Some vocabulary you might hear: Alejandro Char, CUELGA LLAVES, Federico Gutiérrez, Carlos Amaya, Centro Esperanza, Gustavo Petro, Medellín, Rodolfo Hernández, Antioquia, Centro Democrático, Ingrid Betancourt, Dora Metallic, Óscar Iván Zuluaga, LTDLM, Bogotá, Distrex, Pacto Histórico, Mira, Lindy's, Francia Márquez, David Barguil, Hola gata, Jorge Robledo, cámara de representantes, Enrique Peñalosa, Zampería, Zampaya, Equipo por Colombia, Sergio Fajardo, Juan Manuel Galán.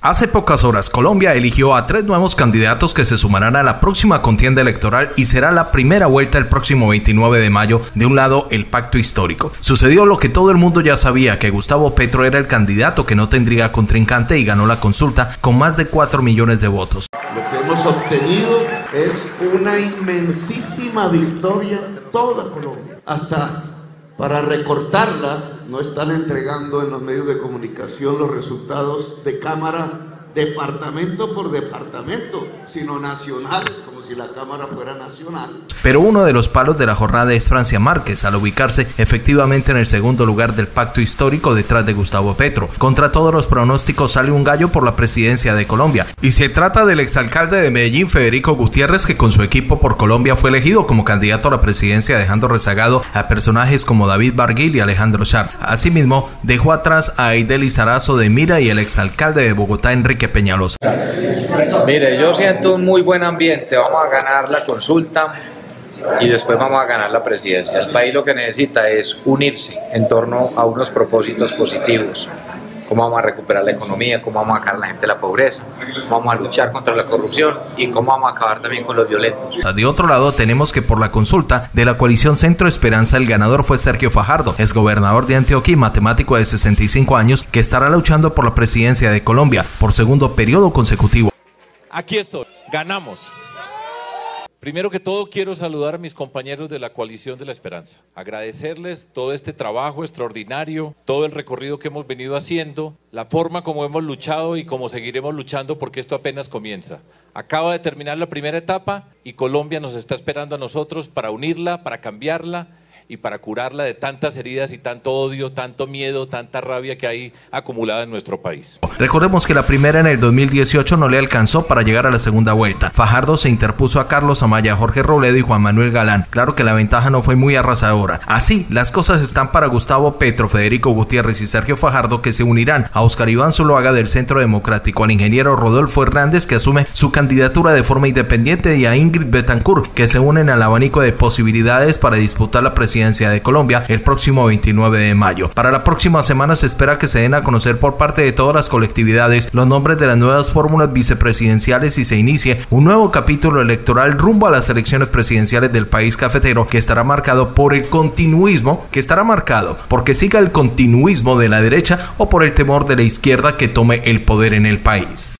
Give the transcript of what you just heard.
Hace pocas horas, Colombia eligió a 3 nuevos candidatos que se sumarán a la próxima contienda electoral y será la primera vuelta el próximo 29 de mayo. De un lado, el Pacto Histórico. Sucedió lo que todo el mundo ya sabía, que Gustavo Petro era el candidato que no tendría contrincante y ganó la consulta con más de 4 millones de votos. Lo que hemos obtenido es una inmensísima victoria, toda Colombia, hasta para recortarla. No están entregando en los medios de comunicación los resultados de Cámara departamento por departamento, sino nacionales, como si la Cámara fuera nacional. Pero uno de los palos de la jornada es Francia Márquez, al ubicarse efectivamente en el segundo lugar del Pacto Histórico detrás de Gustavo Petro. Contra todos los pronósticos sale un gallo por la presidencia de Colombia, y se trata del exalcalde de Medellín, Federico Gutiérrez, que con su Equipo por Colombia fue elegido como candidato a la presidencia, dejando rezagado a personajes como David Barguil y Alejandro Char. Asimismo, dejó atrás a Aidé Lizarazo de Mira y el exalcalde de Bogotá, Enrique Peñalosa. Mire, yo siento un muy buen ambiente. Vamos a ganar la consulta y después vamos a ganar la presidencia. El país lo que necesita es unirse en torno a unos propósitos positivos. Cómo vamos a recuperar la economía, cómo vamos a sacar a la gente de la pobreza, cómo vamos a luchar contra la corrupción y cómo vamos a acabar también con los violentos. De otro lado, tenemos que por la consulta de la coalición Centro Esperanza, el ganador fue Sergio Fajardo, exgobernador de Antioquia y matemático de 65 años, que estará luchando por la presidencia de Colombia por segundo periodo consecutivo. Aquí estoy, ganamos. Primero que todo, quiero saludar a mis compañeros de la coalición de la Esperanza, agradecerles todo este trabajo extraordinario, todo el recorrido que hemos venido haciendo, la forma como hemos luchado y como seguiremos luchando, porque esto apenas comienza. Acaba de terminar la primera etapa y Colombia nos está esperando a nosotros para unirla, para cambiarla y para curarla de tantas heridas y tanto odio, tanto miedo, tanta rabia que hay acumulada en nuestro país. Recordemos que la primera en el 2018 no le alcanzó para llegar a la segunda vuelta. Fajardo se interpuso a Carlos Amaya, Jorge Robledo y Juan Manuel Galán. Claro que la ventaja no fue muy arrasadora. Así, las cosas están para Gustavo Petro, Federico Gutiérrez y Sergio Fajardo, que se unirán a Óscar Iván Zuluaga del Centro Democrático, al ingeniero Rodolfo Hernández, que asume su candidatura de forma independiente, y a Ingrid Betancourt, que se unen al abanico de posibilidades para disputar la presidencia de Colombia el próximo 29 de mayo. Para la próxima semana se espera que se den a conocer por parte de todas las colectividades los nombres de las nuevas fórmulas vicepresidenciales y se inicie un nuevo capítulo electoral rumbo a las elecciones presidenciales del país cafetero, que estará marcado por el continuismo, que estará marcado porque siga el continuismo de la derecha o por el temor de la izquierda que tome el poder en el país.